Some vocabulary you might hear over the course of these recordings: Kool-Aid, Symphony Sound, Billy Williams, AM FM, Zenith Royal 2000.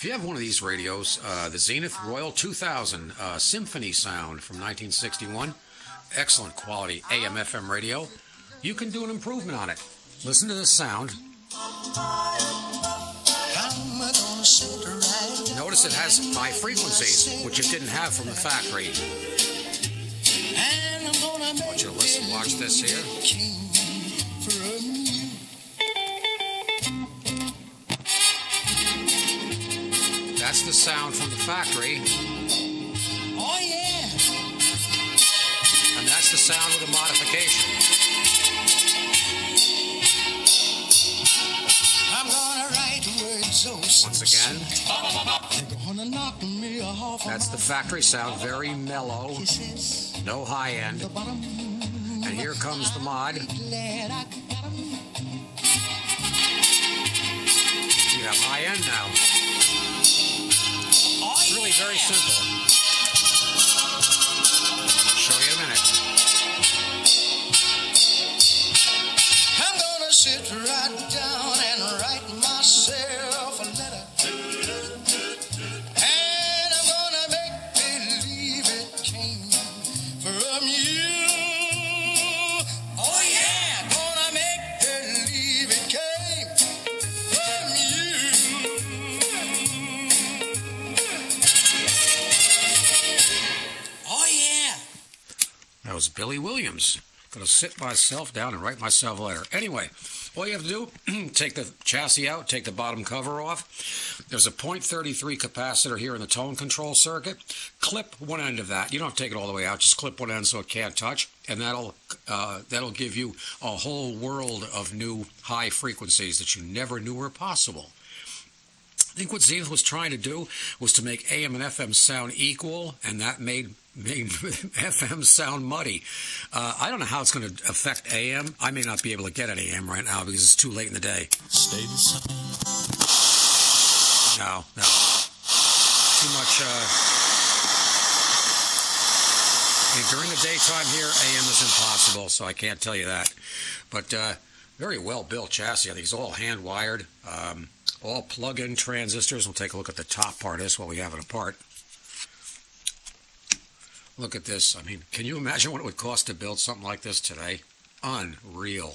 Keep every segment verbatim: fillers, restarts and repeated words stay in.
If you have one of these radios, uh, the Zenith Royal two thousand uh, Symphony Sound from nineteen sixty-one, excellent quality A M F M radio, you can do an improvement on it. Listen to this sound. Notice it has my frequencies, which it didn't have from the factory. I want you to listen, watch this here. That's the sound from the factory. Oh yeah. And that's the sound with a modification. I'm gonna write words so once again. That's the factory sound, very mellow. No high end. And here comes the mod. You have high end now. Really very simple. Show you in a minute. I'm gonna sit right down and write myself a letter. And I'm gonna make believe it came from you. Oh yeah! I'm gonna make believe it came from you. That was Billy Williams. Gonna sit myself down and write myself a letter. Anyway, all you have to do, take the chassis out, take the bottom cover off. There's a point three three capacitor here in the tone control circuit. Clip one end of that. You don't have to take it all the way out. Just clip one end so it can't touch, and that'll uh, that'll give you a whole world of new high frequencies that you never knew were possible. I think what Zenith was trying to do was to make A M and F M sound equal, and that made, made F M sound muddy. Uh, I don't know how it's going to affect A M. I may not be able to get an A M right now because it's too late in the day. Stay the same. No, no. Too much. Uh... I mean, during the daytime here, A M is impossible, so I can't tell you that. But uh, very well-built chassis. I think it's all hand-wired. Um, All plug-in transistors. We'll take a look at the top part of this while we have it apart. Look at this. I mean, can you imagine what it would cost to build something like this today? Unreal.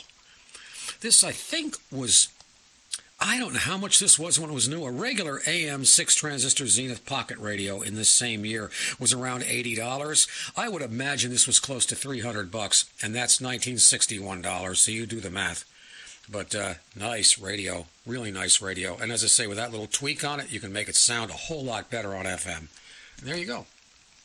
This, I think, was... I don't know how much this was when it was new. A regular A M six transistor Zenith pocket radio in this same year was around eighty dollars. I would imagine this was close to three hundred bucks, and that's nineteen sixty-one dollars, so you do the math. But uh, nice radio, really nice radio. And as I say, with that little tweak on it, you can make it sound a whole lot better on F M. And there you go.